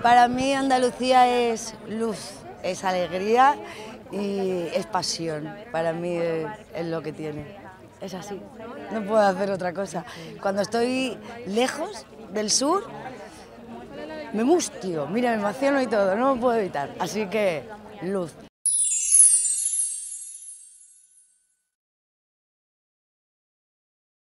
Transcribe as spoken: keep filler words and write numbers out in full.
Para mí Andalucía es luz, es alegría y es pasión. Para mí es, es lo que tiene. Es así, no puedo hacer otra cosa. Cuando estoy lejos del sur, me mustio, mira, me emociono y todo, no lo puedo evitar. Así que, luz.